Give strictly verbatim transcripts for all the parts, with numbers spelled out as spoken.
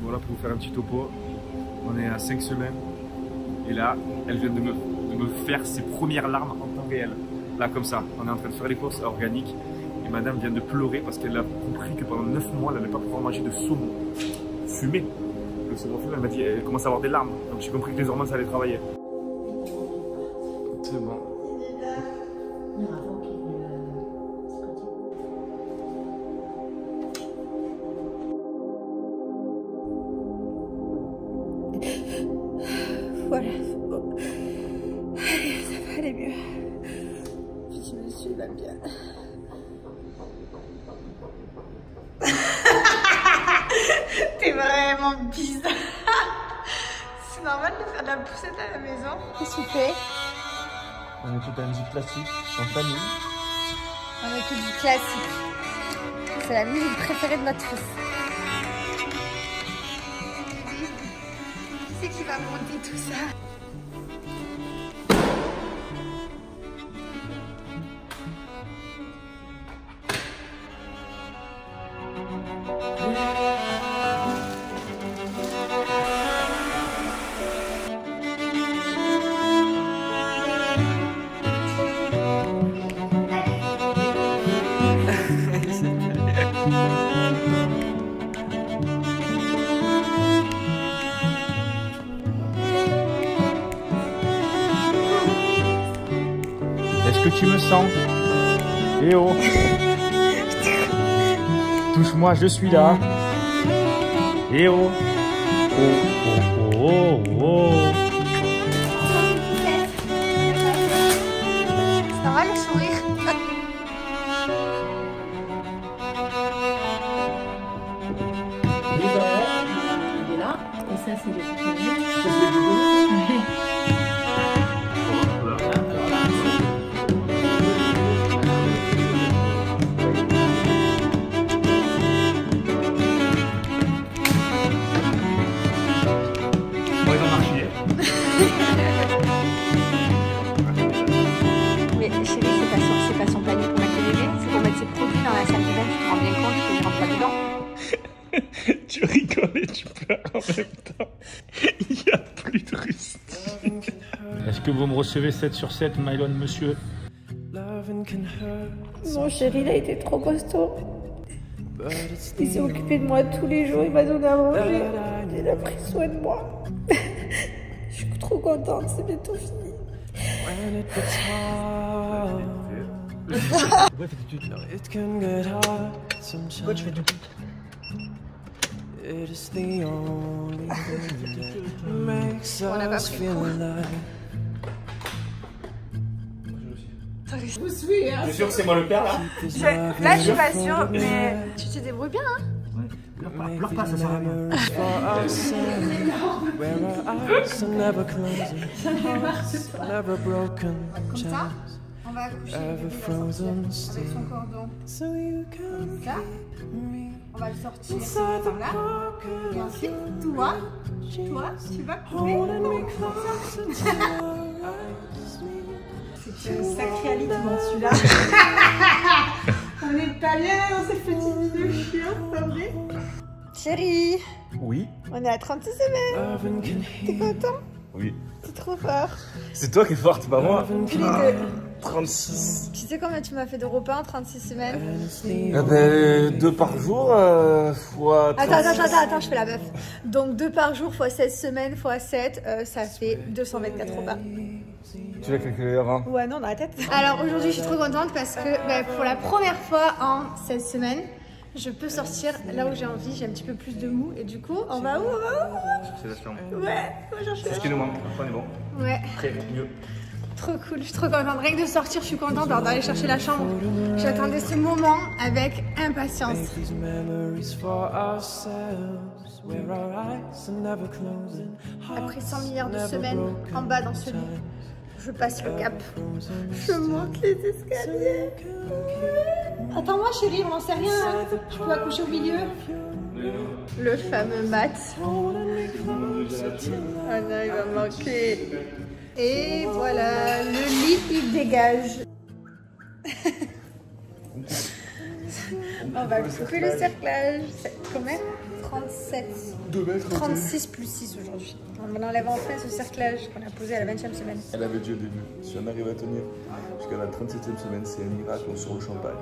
Voilà, pour vous faire un petit topo, on est à cinq semaines et là, elle vient de me, de me faire ses premières larmes en temps réel. Là, comme ça, on est en train de faire les courses organiques et madame vient de pleurer parce qu'elle a compris que pendant neuf mois, elle n'allait pas pouvoir manger de saumon fumé. Le saumon fumé, elle m'a dit, elle commence à avoir des larmes. Donc j'ai compris que les hormones, ça allait travailler. C'est bon. Voilà, c'est bon. Allez, ça va aller mieux. Je me suis là bien. T'es vraiment bizarre. C'est normal de faire de la poussette à la maison. Qu'est-ce que tu fais? On écoute la musique classique, en famille. On écoute du classique. C'est la musique préférée de notre fils. Qui va monter tout ça. Est-ce que tu me sens? Eh oh. Touche-moi, je suis là. Eh oh. Oh, oh, oh, oh. Ça va le sourire? Il est là. Et ça, c'est le... Tu rigoles et tu pleures en même temps. Il n'y a plus de rustine. Est-ce que vous me recevez sept sur sept, Maylone, monsieur? Mon chéri, il a été trop costaud. Il s'est occupé de moi tous les jours. Il m'a donné à manger. Il a pris soin de moi. Je suis trop contente. C'est bientôt fini. Pourquoi tu fais du tout? On n'a pas pris le coup. Je vous suis, hein. T'es sûr que c'est moi le père, là? je... Là, je suis pas sûre, mais... Tu te débrouilles bien, hein? Ouais. Pleure pas, ça sert à rien. Comme ça, on va accoucher avec son cordon. Comme ça. On va le sortir par là, et ensuite, toi, toi, tu vas couper. C'est une sacrée aliment, celui-là. On est pas bien dans cette petite vidéo chien, c'est vrai? Chérie. Oui. On est à trente-six semaines. T'es content? Oui. T'es trop fort. C'est toi qui es forte, pas moi. Tous les deux. trente-six. Tu sais combien tu m'as fait de repas en trente-six semaines? Ah ben, deux par jour, euh, fois... Attends, attends, attends, attends, je fais la meuf. Donc deux par jour, fois seize semaines, fois sept, euh, ça fait deux cent vingt-quatre repas. Tu l'as calculé avant? Ouais, non, dans la tête. Alors aujourd'hui, je suis trop contente parce que bah, pour la première fois en seize semaines, je peux sortir là où j'ai envie, j'ai un petit peu plus de mou et du coup, on va où? On va où? C'est la chambre. Ouais, moi j'en fais. C'est ce qui nous manque, on est bon. Ouais. Très mieux. Trop cool, je suis trop contente. Rien que de sortir, je suis contente d'aller chercher la chambre. J'attendais ce moment avec impatience. Après cent milliards de semaines en bas dans ce lit, je passe le cap. Je monte les escaliers. Attends-moi, chérie, on n'en sait rien. Je peux accoucher au milieu. Le fameux mat. Oh non, il va manquer. Et voilà, le lit, il dégage. On va couper le cerclage. Combien? trente-sept. trente-six plus six aujourd'hui. On enlève enfin ce cerclage qu'on a posé à la vingtième semaine. Elle avait dit au début, si on arrive à tenir jusqu'à la trente-septième semaine, c'est un miracle, on sort le champagne.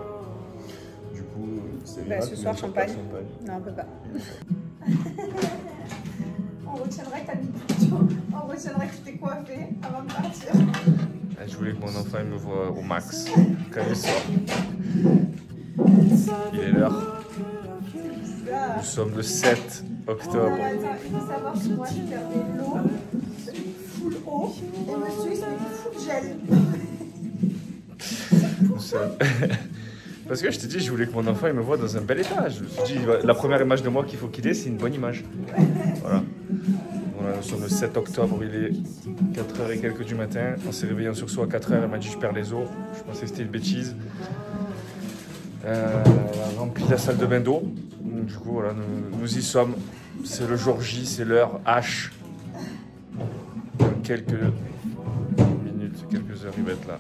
Du coup, c'est un miracle. Bah, ce soir, champagne. champagne. Non, on peut pas. On retiendrait que t'as mis plus tôt. On retiendrait que tu t'es coiffée avant de partir. Je voulais que mon enfant me voie au max quand il sort. Il est l'heure. Nous sommes le sept octobre. Oh, attends, il faut savoir que moi je perdais l'eau, full eau, et monsieur il s'en full gel. Parce que je te dis, je voulais que mon enfant il me voie dans un bel état. Je me suis dit, la première image de moi qu'il faut qu'il ait, c'est une bonne image. Voilà. Nous sommes le sept octobre, il est quatre heures et quelques du matin. On s'est réveillé en sursaut à quatre heures, elle m'a dit je perds les os. Je pensais que c'était une bêtise. Euh, elle a rempli la salle de bain d'eau. Du coup, voilà, nous, nous y sommes. C'est le jour J, c'est l'heure H. Dans quelques minutes, quelques heures, il va être là.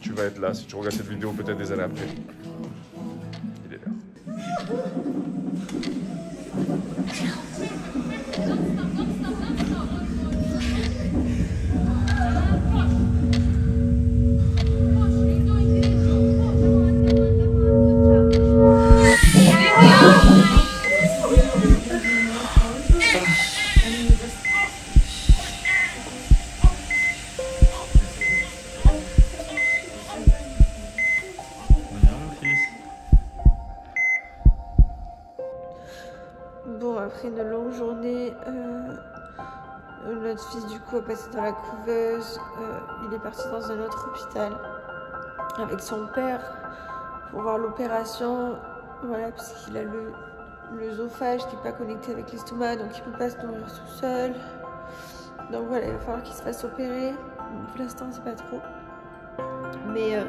Tu vas être là, si tu regardes cette vidéo, peut-être des années après. Il est l'heure. Notre fils du coup a passé dans la couveuse, euh, il est parti dans un autre hôpital avec son père pour voir l'opération, voilà, parce qu'il a le l'œsophage qui n'est pas connecté avec l'estomac, donc il ne peut pas se nourrir tout seul, donc voilà, il va falloir qu'il se fasse opérer. Pour l'instant c'est pas trop, mais, euh,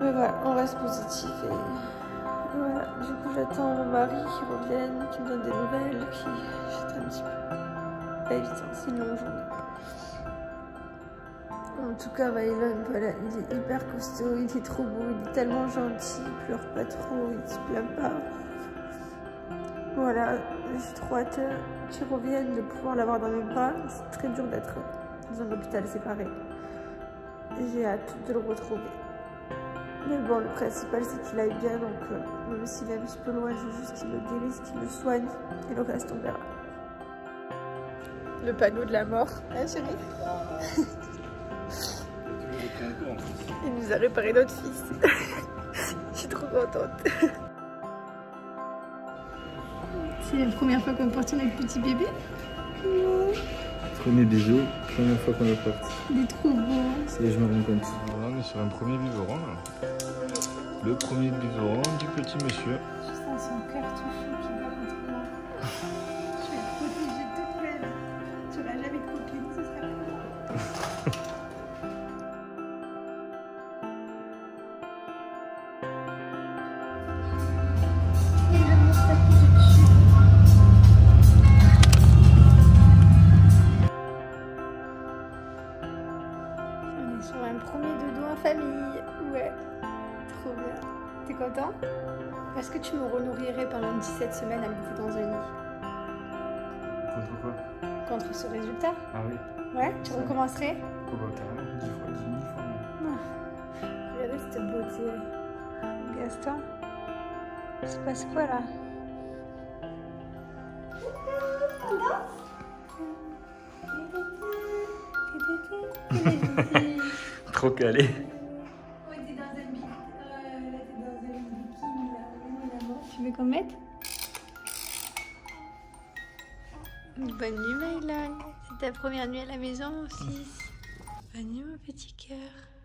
mais voilà, on reste positif et, et voilà, du coup j'attends mon mari qui revienne, qui me donne des nouvelles, qui j'attends un petit peu. C'est une longue journée. En tout cas, Maylone, voilà, il est hyper costaud, il est trop beau, il est tellement gentil, il pleure pas trop, il se plaint pas. Voilà, j'ai trop hâte qu'il revienne, de pouvoir l'avoir dans mes bras. C'est très dur d'être dans un hôpital séparé. J'ai hâte de le retrouver. Mais bon, le principal, c'est qu'il aille bien, donc euh, même s'il est un petit peu loin, je veux juste qu'il le guérisse, qu'il le soigne, et le reste, on verra. Le panneau de la mort, hein chérie? Il nous a réparé notre fils. Je suis trop contente. C'est la première fois qu'on porte notre petit bébé. Oh. Premier bijou, première fois qu'on le porte. Il est trop beau. C'est là que je me rends compte. Voilà, on est sur un premier biberon. Le premier biberon du petit monsieur. Je sens son cœur tout chaud qui va contre moi. Est-ce que tu me renourrirais pendant dix-sept semaines à me dans un lit? Contre quoi? Contre ce résultat. Ah oui. Ouais, tu recommencerais? Oh bah carrément, dix fois, dix mille fois. Non. Regardez cette beauté. Gaston, il se passe quoi là? Trop calé. Qu'on mette. Bonne nuit Maylone, c'est ta première nuit à la maison aussi. Bonne nuit mon petit cœur.